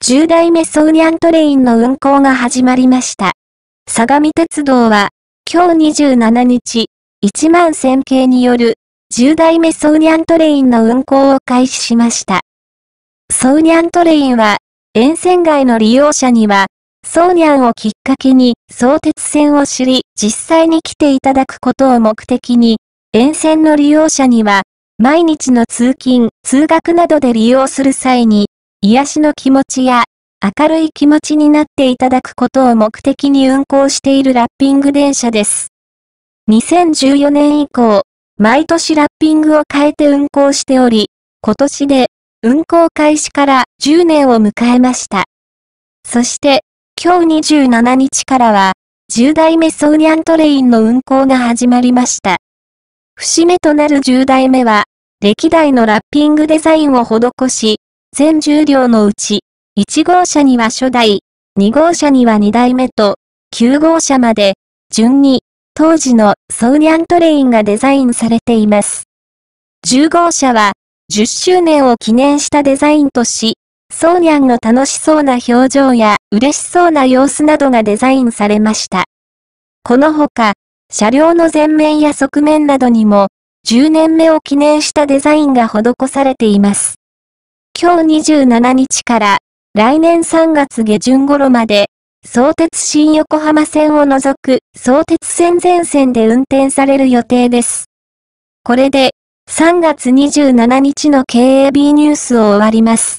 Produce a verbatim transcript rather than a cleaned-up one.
じゅうだいめソウニャントレインの運行が始まりました。相模鉄道は、今日にじゅうしちにち、いちまんせん系による、じゅうだいめソウニャントレインの運行を開始しました。ソウニャントレインは、沿線外の利用者には、ソウニャンをきっかけに、相鉄線を知り、実際に来ていただくことを目的に、沿線の利用者には、毎日の通勤、通学などで利用する際に、癒しの気持ちや、明るい気持ちになっていただくことを目的に運行しているラッピング電車です。にせんじゅうよねん以降、毎年ラッピングを変えて運行しており、今年で運行開始からじゅうねんを迎えました。そして、今日にじゅうしちにちからは、じゅうだいめソウニャントレインの運行が始まりました。節目となるじゅうだいめは、歴代のラッピングデザインを施し、全じゅう両のうち、いちごうしゃには初代、にごうしゃにはにだいめと、きゅうごうしゃまで、順に、当時のソウニャントレインがデザインされています。じゅうごうしゃは、じゅっしゅうねんを記念したデザインとし、ソウニャンの楽しそうな表情や嬉しそうな様子などがデザインされました。このほか、車両の前面や側面などにも、じゅうねんめを記念したデザインが施されています。今日にじゅうしちにちから、来年さんがつ下旬頃まで、相鉄新横浜線を除く相鉄線全線で運転される予定です。これで、さんがつにじゅうしちにちのケーエービーニュースを終わります。